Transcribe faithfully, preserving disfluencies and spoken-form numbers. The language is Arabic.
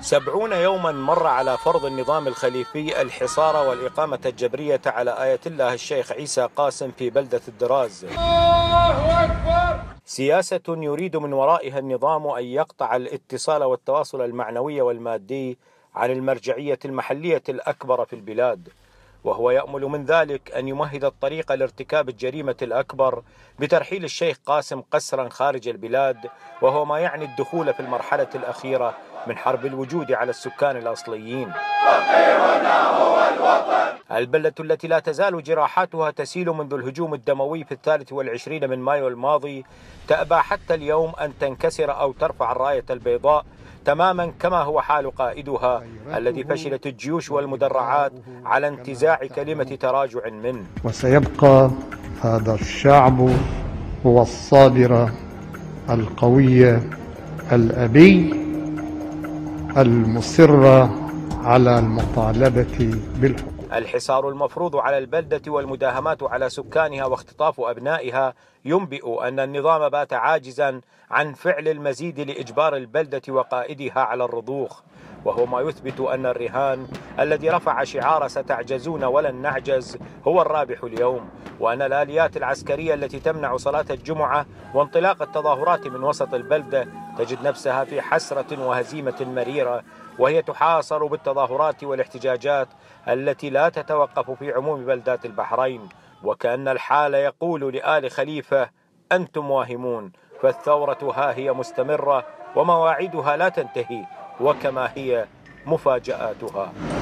سبعون يوما مر على فرض النظام الخليفي الحصار والإقامة الجبرية على آية الله الشيخ عيسى قاسم في بلدة الدراز. سياسة يريد من ورائها النظام أن يقطع الاتصال والتواصل المعنوي والمادي عن المرجعية المحلية الأكبر في البلاد، وهو يأمل من ذلك أن يمهد الطريق لارتكاب الجريمة الأكبر بترحيل الشيخ قاسم قسرا خارج البلاد، وهو ما يعني الدخول في المرحلة الأخيرة من حرب الوجود على السكان الأصليين. البلدة التي لا تزال جراحاتها تسيل منذ الهجوم الدموي في الثالث والعشرين من مايو الماضي تأبى حتى اليوم أن تنكسر أو ترفع الراية البيضاء، تماما كما هو حال قائدها الذي فشلت الجيوش والمدرعات على انتزاع كلمة تراجع منه. وسيبقى هذا الشعب هو الصابر القوي الأبي المصر على المطالبة بالحق. الحصار المفروض على البلدة والمداهمات على سكانها واختطاف أبنائها ينبئ أن النظام بات عاجزا عن فعل المزيد لإجبار البلدة وقائدها على الرضوخ، وهو ما يثبت أن الرهان الذي رفع شعار ستعجزون ولن نعجز هو الرابح اليوم، وأن الآليات العسكرية التي تمنع صلاة الجمعة وانطلاق التظاهرات من وسط البلدة تجد نفسها في حسرة وهزيمة مريرة، وهي تحاصر بالتظاهرات والاحتجاجات التي لا تتوقف في عموم بلدات البحرين، وكأن الحال يقول لآل خليفة أنتم واهمون، فالثورة ها هي مستمرة ومواعيدها لا تنتهي وكما هي مفاجآتها.